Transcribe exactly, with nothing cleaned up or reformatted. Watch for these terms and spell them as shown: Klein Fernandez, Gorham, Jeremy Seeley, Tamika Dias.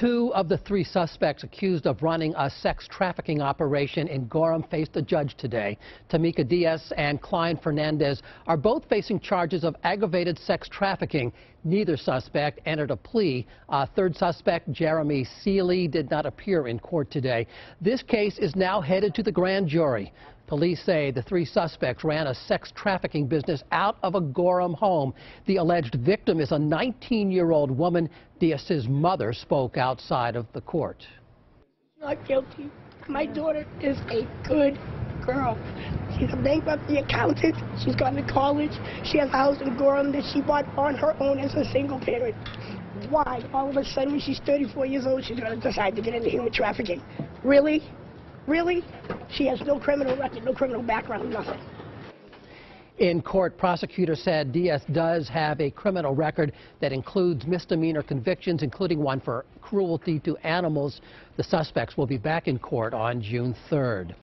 Two of the three suspects accused of running a sex trafficking operation in Gorham faced a judge today. Tamika Dias and Klein Fernandez are both facing charges of aggravated sex trafficking. Neither suspect entered a plea. Uh, third suspect, Jeremy Seeley, did not appear in court today. This case is now headed to the grand jury. Police say the three suspects ran a sex trafficking business out of a Gorham home. The alleged victim is a nineteen-year-old woman. Dias's mother spoke outside of the court. Not guilty. My daughter is a good girl. She's a bankruptcy accountant. She's gone to college. She has a house in Gorham that she bought on her own as a single parent. Why? All of a sudden, when she's thirty-four years old, she's going to decide to get into human trafficking. Really? Really? She has no criminal record, no criminal background, nothing. In court, prosecutors said Dias does have a criminal record that includes misdemeanor convictions, including one for cruelty to animals. The suspects will be back in court on June third.